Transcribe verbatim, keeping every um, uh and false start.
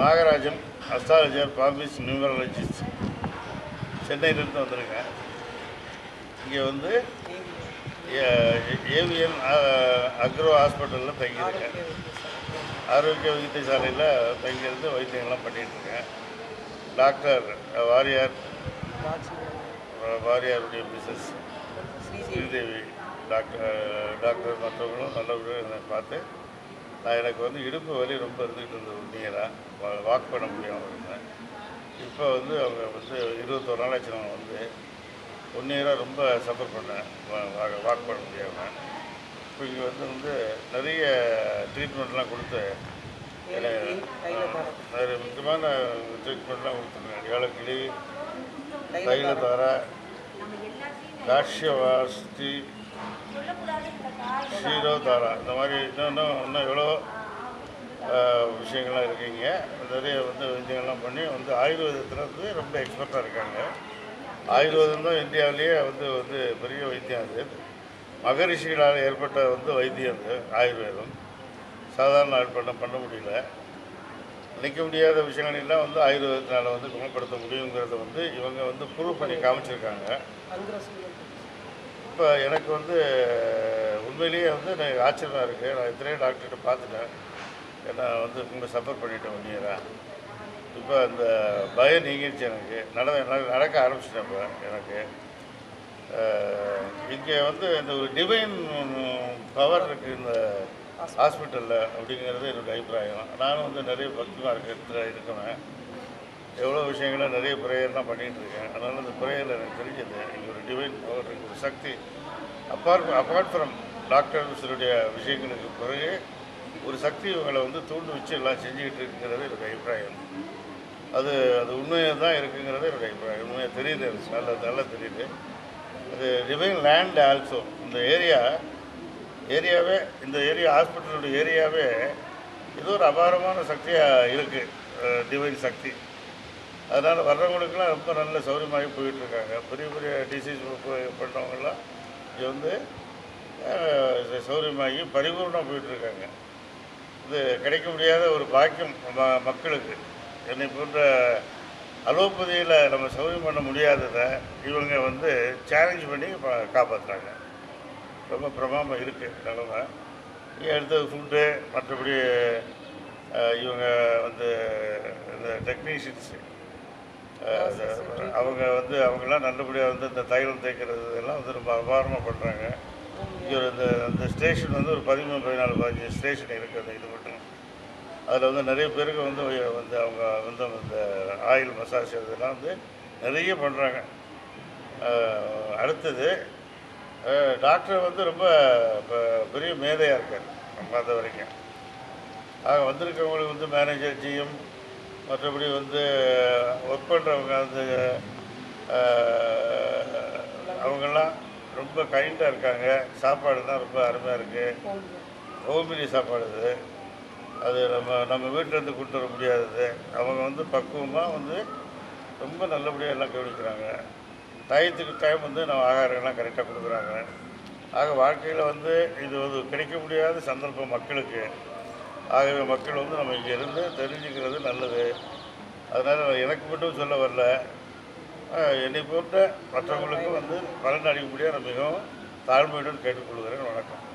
Nagarajan astrologer பாம்பிஸ் numerologist சென்னையிலிருந்து வந்திருக்கேன். இங்கே வந்து ஏவிஎன் அக்ரோ ஹாஸ்பிட்டலில் தங்கியிருக்கேன். ஆரோக்கிய வைத்திய சாலையில் தங்கியிருந்து வைத்தியங்கள்லாம் பண்ணிகிட்ருக்கேன். டாக்டர் வாரியார் வாரியாருடைய மிஸ்ஸஸ் ஸ்ரீதேவி டாக்டர் டாக்டர் மற்றவங்களும் நல்ல பார்த்து நான் எனக்கு வந்து இடுப்பு வலி ரொம்ப இருந்துக்கிட்டு இருந்தது. உண்மையாக வாக் பண்ண முடியாமல் இருந்தேன். இப்போ வந்து அவங்க வந்து இருபத்தோரு நாளாச்சு நான் வந்து ஒன் இயராக ரொம்ப சஃபர் பண்ணேன், வாக் பண்ண முடியாமல். இப்போ இங்கே வந்து வந்து நிறைய ட்ரீட்மெண்ட்லாம் கொடுத்து நிறைய முக்கியமான ட்ரீட்மெண்ட்லாம் கொடுத்துருக்கேன். ஏலக்கிளி, தைலதாரா, தாஷ்யவாஸ்தி, ஷீரோதாரா, இந்த மாதிரி இன்னும் இன்னும் இன்னும் எவ்வளோ விஷயங்கள்லாம் இருக்குங்க. நிறைய வந்து விஷயங்கள்லாம் பண்ணி வந்து ஆயுர்வேதத்தில் வந்து ரொம்ப எக்ஸ்பர்ட்டாக இருக்காங்க. ஆயுர்வேதம் தான் இந்தியாவிலேயே வந்து வந்து பெரிய வைத்தியம். அது மகரிஷிகளால் ஏற்பட்ட வந்து வைத்தியம் அது ஆயுர்வேதம். சாதாரண ஆட்பண்ண பண்ண முடியல, நிற்க முடியாத விஷயங்களெல்லாம் வந்து ஆயுர்வேதத்தினால் வந்து குணப்படுத்த முடியுங்கிறத வந்து இவங்க வந்து ப்ரூவ் பண்ணி காமிச்சிருக்காங்க. இப்போ எனக்கு வந்து உண்மையிலேயே வந்து எனக்கு ஆச்சரியமாக இருக்குது. நான் எத்தனையோ டாக்டர்கிட்ட பார்த்துட்டேன், ஏன்னா வந்து ரொம்ப சஃபர் பண்ணிட்டேன் ஒன்னியரா. இப்போ அந்த பயம் நீங்கிடுச்சு எனக்கு, நட நடக்க ஆரம்பிச்சிட்டேன். இப்போ எனக்கு இங்கே வந்து இந்த ஒரு டிவைன் பவர் இருக்குது இந்த ஹாஸ்பிட்டலில் அப்படிங்கிறது என்னுடைய அபிப்பிராயம். நானும் வந்து நிறைய பக்திமாக இருக்கிற இருக்கிறேன். எவ்வளோ விஷயங்கள்லாம் நிறைய ப்ரேயர்லாம் பண்ணிகிட்ருக்கேன். அதனால் அந்த ப்ரேயரில் எனக்கு தெரிஞ்சது இங்கே ஒரு டிவைன் பவர், ஒரு சக்தி. அப்பார்ட் அப்பார்ட் ஃப்ரம் டாக்டர்ஸுடைய விஷயங்களுக்கு பிறகு ஒரு சக்தி இவங்களை வந்து தூண்டு வச்சு எல்லாம் செஞ்சுக்கிட்டு இருக்குங்கிறது என்னுடைய அபிப்பிராயம். அது அது உண்மையாக தான் இருக்குங்கிறது என்னுடைய அபிப்பிராயம். உண்மையாக தெரியுது, எனக்கு நல்லா நல்லா தெரியுது. அது டிவைன் லேண்ட் ஆல்சோ இந்த ஏரியா ஏரியாவே இந்த ஏரியா ஹாஸ்பிட்டலுடைய ஏரியாவே இது ஒரு அபாரமான சக்தியாக இருக்குது, டிவைன் சக்தி. அதனால் வர்றவங்களுக்கெல்லாம் ரொம்ப நல்ல சௌரியமாகி போயிட்டுருக்காங்க. பெரிய பெரிய டிசீஸ் பண்ணுறவங்களாம் இங்கே வந்து சௌரியமாகி பரிபூர்ணமாக போயிட்டுருக்காங்க. இது கிடைக்க முடியாத ஒரு பாக்கியம் மக்களுக்கு. என்னை போன்ற அலோபதியில் நம்ம சௌரியம் பண்ண முடியாததை இவங்க வந்து சேலஞ்ச் பண்ணி காப்பாற்றுறாங்க. ரொம்ப பிரமாதமாக இருக்குது நிலமை. அடுத்தது ஃபுட்டு, மற்றபடி இவங்க வந்து இந்த டெக்னீஷியன்ஸு அவங்க வந்து அவங்களாம் நல்லபடியாக வந்து இந்த தைலம் தேய்க்கிறது இதெல்லாம் வந்து ரொம்ப அபாரமாக பண்ணுறாங்க. இங்கே இந்த இந்த ஸ்டேஷன் வந்து ஒரு பதிமூணு பதினாலு பதினஞ்சு ஸ்டேஷன் இருக்குது. இது மட்டும் அதில் வந்து நிறைய பேருக்கு வந்து வந்து அவங்க வந்து இந்த ஆயில் மசாஜ் இதெல்லாம் வந்து நிறைய பண்ணுறாங்க. அடுத்தது டாக்டர் வந்து ரொம்ப பெரிய மேதையாக இருக்கார் பார்த்த வரைக்கும். ஆக வந்திருக்கவங்களுக்கு வந்து மேனேஜர், ஜிஎம், மற்றபடி வந்து ஒர்க் பண்ணுறவங்க வந்து அவங்கெல்லாம் ரொம்ப கைண்டாக இருக்காங்க. சாப்பாடு தான் ரொம்ப அருமையாக இருக்குது. ஹோம்மேட் சாப்பாடு அது அது நம்ம நம்ம வீட்டிலேருந்து கொண்டு வர முடியாதது. அவங்க வந்து பக்குவமாக வந்து ரொம்ப நல்லபடியாக எல்லாம் கவனிக்கிறாங்க. டயத்துக்கு டைம் வந்து நம்ம ஆகாரங்கள்லாம் கரெக்டாக கொடுக்குறாங்க. ஆக வாழ்க்கையில் வந்து இது வந்து கிடைக்க முடியாத சந்தர்ப்பம் மக்களுக்கு. ஆகவே மக்கள் வந்து நம்ம இங்கே இருந்து தெரிஞ்சுக்கிறது நல்லது. அதனால் எனக்கு மட்டும் சொல்ல வரல, என்னை போன்ற மற்றவங்களுக்கும் வந்து பலன் அளிக்க முடியாது. நான் மிகவும் தாழ்மையுடன் கேட்டுக்கொள்கிறேன். வணக்கம்.